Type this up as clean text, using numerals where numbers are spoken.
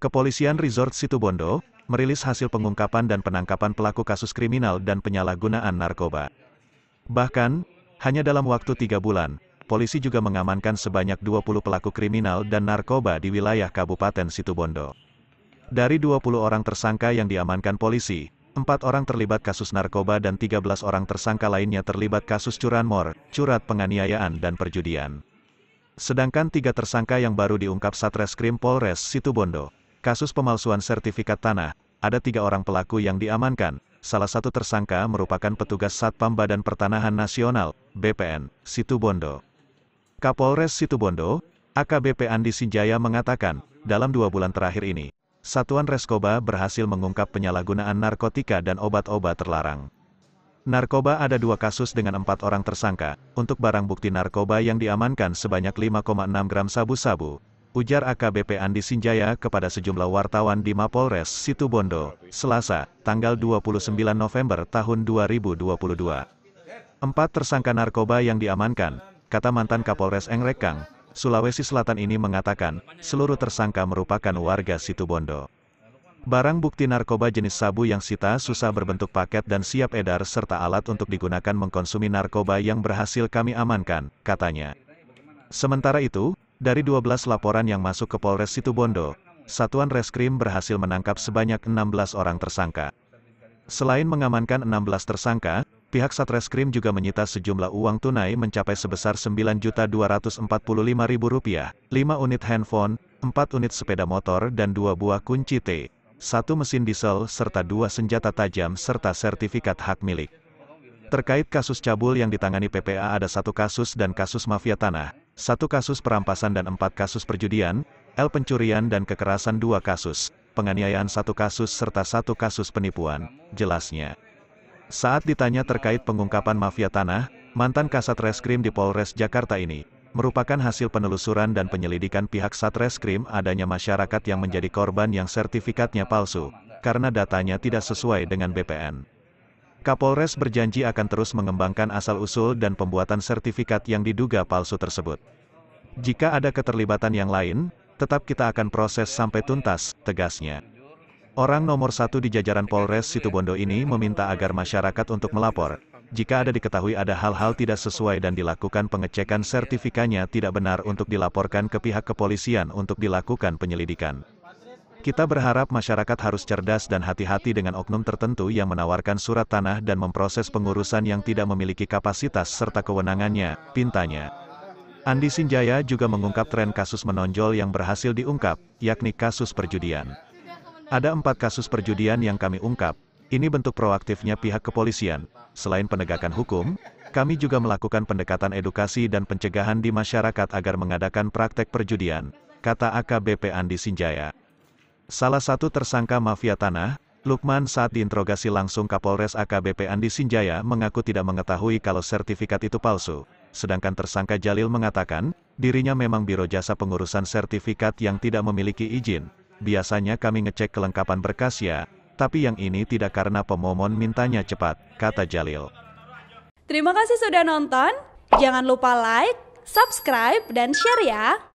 Kepolisian Resort Situbondo merilis hasil pengungkapan dan penangkapan pelaku kasus kriminal dan penyalahgunaan narkoba. Bahkan, hanya dalam waktu 3 bulan, polisi juga mengamankan sebanyak 20 pelaku kriminal dan narkoba di wilayah Kabupaten Situbondo. Dari 20 orang tersangka yang diamankan polisi, 4 orang terlibat kasus narkoba dan 13 orang tersangka lainnya terlibat kasus curanmor, curat penganiayaan dan perjudian. Sedangkan 3 tersangka yang baru diungkap Satreskrim Polres Situbondo. Kasus pemalsuan sertifikat tanah, ada 3 orang pelaku yang diamankan. Salah satu tersangka merupakan petugas Satpam Badan Pertanahan Nasional, BPN, Situbondo. Kapolres Situbondo, AKBP Andi Sinjaya mengatakan, dalam 2 bulan terakhir ini, Satuan Reskoba berhasil mengungkap penyalahgunaan narkotika dan obat-obat terlarang. Narkoba ada 2 kasus dengan 4 orang tersangka. Untuk barang bukti narkoba yang diamankan sebanyak 5,6 gram sabu-sabu, ujar AKBP Andi Sinjaya kepada sejumlah wartawan di Mapolres Situbondo, Selasa, tanggal 29 November tahun 2022. 4 tersangka narkoba yang diamankan, kata mantan Kapolres Engrekang, Sulawesi Selatan ini mengatakan, seluruh tersangka merupakan warga Situbondo. Barang bukti narkoba jenis sabu yang disita susah berbentuk paket dan siap edar serta alat untuk digunakan mengkonsumi narkoba yang berhasil kami amankan, katanya. Sementara itu, dari 12 laporan yang masuk ke Polres Situbondo, Satuan Reskrim berhasil menangkap sebanyak 16 orang tersangka. Selain mengamankan 16 tersangka, pihak Satreskrim juga menyita sejumlah uang tunai mencapai sebesar Rp9.245.000, 5 unit handphone, 4 unit sepeda motor dan 2 buah kunci T, 1 mesin diesel serta 2 senjata tajam serta sertifikat hak milik. Terkait kasus cabul yang ditangani PPA ada 1 kasus dan kasus mafia tanah, 1 kasus perampasan dan 4 kasus perjudian, pencurian dan kekerasan 2 kasus, penganiayaan 1 kasus serta 1 kasus penipuan, jelasnya. Saat ditanya terkait pengungkapan mafia tanah, mantan Kasat Reskrim di Polres Jakarta ini, merupakan hasil penelusuran dan penyelidikan pihak Satreskrim adanya masyarakat yang menjadi korban yang sertifikatnya palsu, karena datanya tidak sesuai dengan BPN. Kapolres berjanji akan terus mengembangkan asal-usul dan pembuatan sertifikat yang diduga palsu tersebut. Jika ada keterlibatan yang lain, tetap kita akan proses sampai tuntas, tegasnya. Orang nomor 1 di jajaran Polres Situbondo ini meminta agar masyarakat untuk melapor, jika ada diketahui ada hal-hal tidak sesuai dan dilakukan pengecekan sertifikatnya tidak benar untuk dilaporkan ke pihak kepolisian untuk dilakukan penyelidikan. Kita berharap masyarakat harus cerdas dan hati-hati dengan oknum tertentu yang menawarkan surat tanah dan memproses pengurusan yang tidak memiliki kapasitas serta kewenangannya, pintanya. Andi Sinjaya juga mengungkap tren kasus menonjol yang berhasil diungkap, yakni kasus perjudian. Ada 4 kasus perjudian yang kami ungkap, ini bentuk proaktifnya pihak kepolisian. Selain penegakan hukum, kami juga melakukan pendekatan edukasi dan pencegahan di masyarakat agar mengadakan praktek perjudian, kata AKBP Andi Sinjaya. Salah satu tersangka mafia tanah, Lukman saat diinterogasi langsung Kapolres AKBP Andi Sinjaya mengaku tidak mengetahui kalau sertifikat itu palsu. Sedangkan tersangka Jalil mengatakan, dirinya memang biro jasa pengurusan sertifikat yang tidak memiliki izin. Biasanya kami ngecek kelengkapan berkas ya, tapi yang ini tidak karena pemohon mintanya cepat, kata Jalil. Terima kasih sudah nonton, jangan lupa like, subscribe, dan share ya!